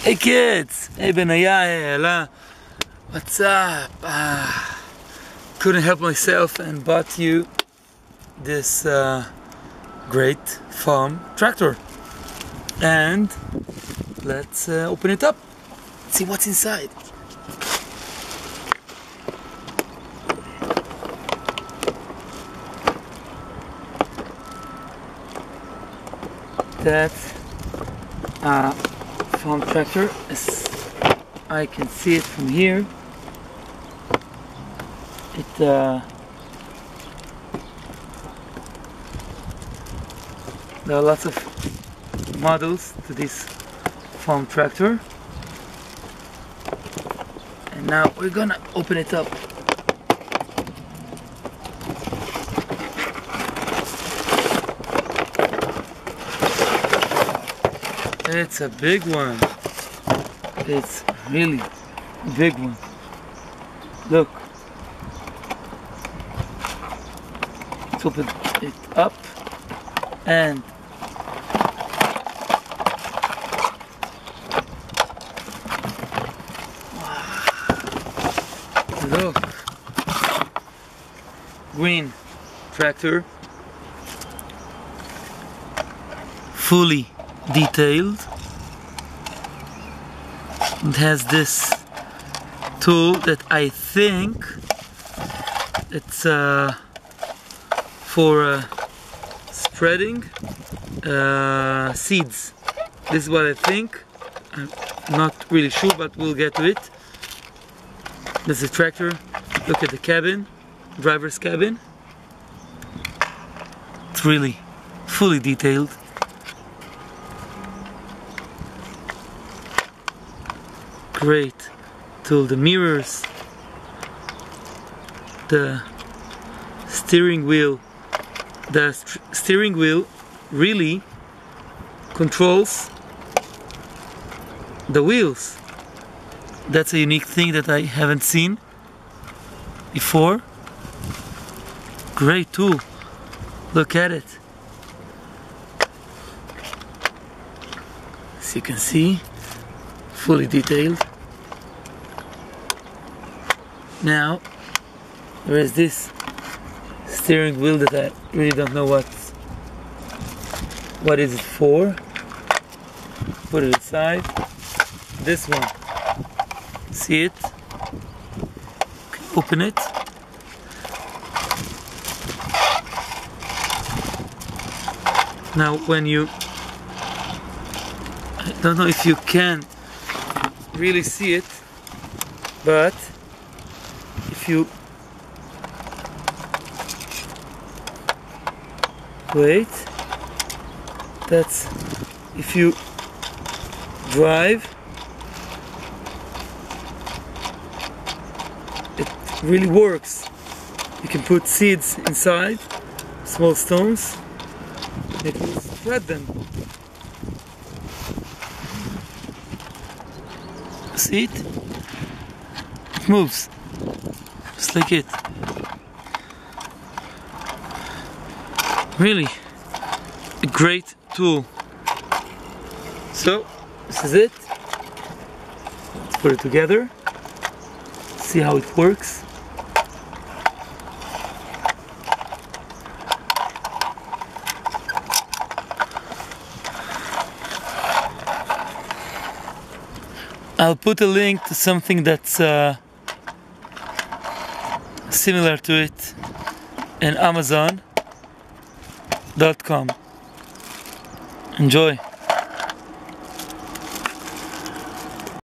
Hey kids! Hey Benaya, hey Ella. What's up? Couldn't help myself and bought you this great farm tractor. And let's open it up, see what's inside. That's a farm tractor, as I can see it from here. It there are lots of models to this farm tractor, and now we're gonna open it up. It's a big one. It's really a big one. Look. Let's open it up and wow. Look. Green tractor. Fully detailed. It has this tool that I think it's for spreading seeds. This is what I think. I'm not really sure, but we'll get to it. There's a tractor. Look at the cabin, driver's cabin. It's really fully detailed. Great tool. The mirrors, the steering wheel. The steering wheel really controls the wheels. That's a unique thing that I haven't seen before. Great tool. Look at it. As you can see, fully detailed. Now there is this steering wheel that I really don't know what is it for. Put it aside. This one. See it? Open it. Now when you, I don't know if you can really see it, but if you wait, that's if you drive, it really works. You can put seeds inside, small stones, and it will spread them. See it? It moves just like it. Really a great tool. So this is it. Let's put it together, see how it works. I'll put a link to something that's similar to it in Amazon.com. Enjoy!